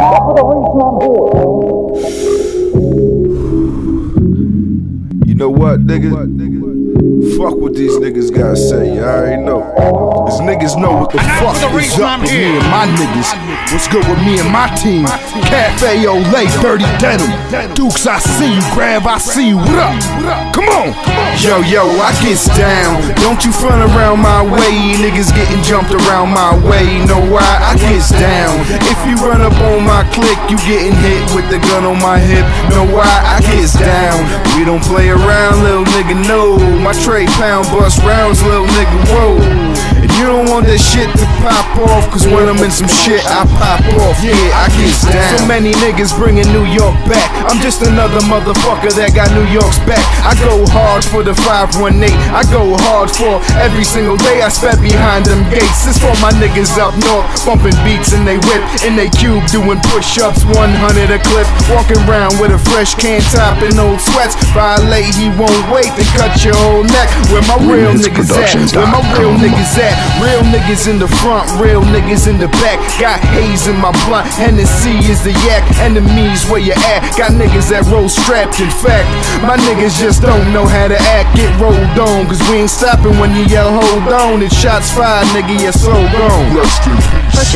half of the reason I'm here. You know what, nigga? Fuck what these niggas gotta say, you already know. These niggas know what the fuck is up with me and my niggas. What's good with me and my team? Cafe Ole', Dirty Denim. Dukes, I see you. Grab, I see you. What up? Come on. Yo, yo, I gets down. Don't you front around my way. Niggas getting jumped around my way. Know why? I gets down. If you run up on my click, you getting hit with the gun on my hip. Know why? I gets down. We don't play around, little nigga, no. My trade pound bust rounds, little nigga, whoa. You don't want this shit to pop off, cause when I'm in some shit, I pop off. Yeah, I get down. So many niggas bringing New York back. I'm just another motherfucker that got New York's back. I go hard for the 518. I go hard for every single day I spent behind them gates. It's for my niggas up north, bumping beats in they whip, in they cube, doing push-ups, 100 a clip. Walking around with a fresh can top and old sweats. Violate, he won't wait to cut your whole neck. Where my real niggas at? Where my real niggas at? Real niggas in the front, real niggas in the back. Got haze in my blunt, Hennessy is the yak. Enemies where you at, got niggas that roll strapped. In fact, my niggas just don't know how to act. Get rolled on, cause we ain't stopping when you yell hold on. It's shots fired, nigga, you're so gone.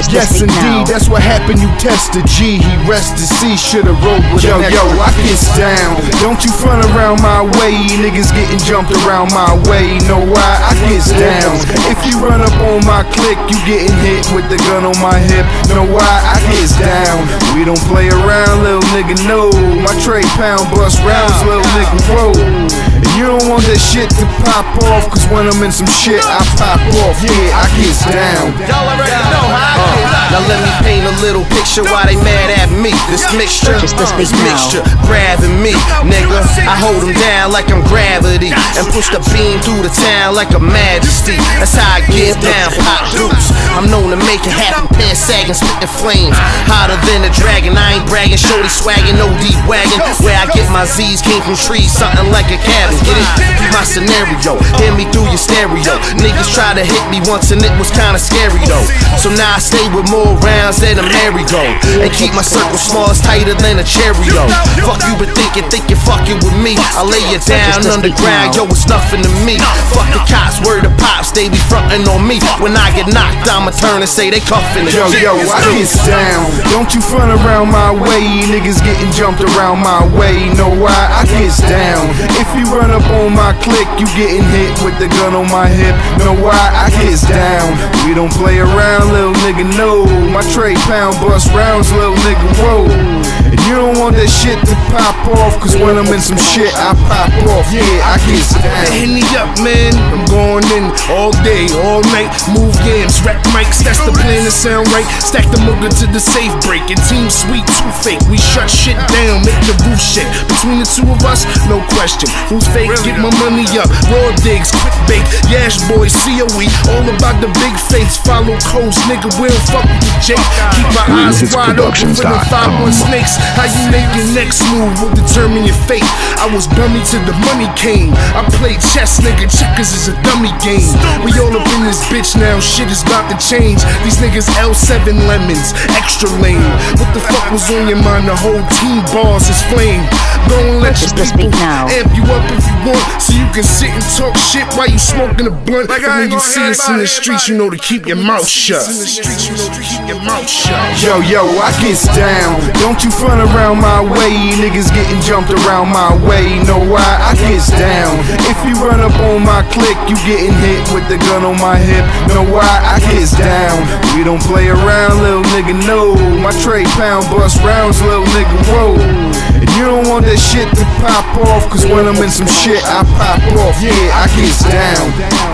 Yes indeed, that's what happened, you test the G. He rested C, should've rolled with an extra. Yo, yo, I gets down. Don't you front around my way. Niggas getting jumped around my way. Know why? I gets down. If you run up on my click, you getting hit with the gun on my hip. Know why? I gets down. We don't play around, little nigga, no. My trade pound bust rounds, little nigga, roll. And you don't want this shit to pop off, cause when I'm in some shit, I pop off. Yeah, I gets down. Y'all already know how I get down. Now let me paint a little picture why they mad at me. This mixture, grabbing me, nigga. I hold them down like I'm gravity, and push the beam through the town like a majesty. That's how I get down, pop dupes. I'm known to make it happen, pan sagging, spitting flames. Hotter than a dragon, I ain't bragging. Shorty swagging, no deep wagon. Where I get my Z's came from trees, something like a cabin. Get it? Be my scenario, hear me through your stereo. Niggas try to hit me once and it was kinda scary though. So now I stay with more rounds than a merry-go, and keep my circle small, it's tighter than a Cheerio. Fuck you been thinking fucking with me. I lay you down underground, yo, it's nothing to me. Fuck the cops, word of pops, they be frontin' on me. When I get knocked, I'ma turn and say they cuffin' it. Yo, yo, I gets down. Don't you front around my way. Niggas getting jumped around my way. Know why? I gets down. If you run up on my click, you getting hit with the gun on my hip. Know why? I gets down. We don't play around, little nigga, no. My trade pound bust rounds, little nigga, whoa. And you don't want that shit to pop off, cause when I'm in some shit, I pop off. Yeah, I gets down. Hit me up, man, I'm going in all day, all night. Move games, rap mics, that's the plan to sound right. Stack the mugger to the safe break, and team sweet, too fake. We shut shit down, make the roof shake. Between the two of us, no question. Who's fake? Get my money up, raw digs, quick bake. Yash boy, COE, all about the big face. Follow coast, nigga, we don't fuck with the Jake. Keep my eyes wide open for the 5-1 snakes. How you make your next move will determine your fate. I was dummy till the money came. I played chess, nigga, checkers is a dummy game. We all up in this bitch now, shit is about to change. These niggas L7 lemons, extra lame. What the fuck was on your mind? The whole team bars is flame. Don't let your people amp you up if you want, so you can sit and talk shit while you smoking a blunt. Like when you see us in the streets, you know to keep your mouth shut. Yo, yo, I gets down. Don't you front around my way. Niggas getting jumped around my way. Know why? I gets down. If you run up on my click, you getting hit with the gun on my hip. Know why? I gets down. We don't play around, little nigga, no. My trade pound bust rounds, little nigga, whoa. And you don't want that shit to pop off, cause when I'm in some shit, I pop off. Yeah, I gets down.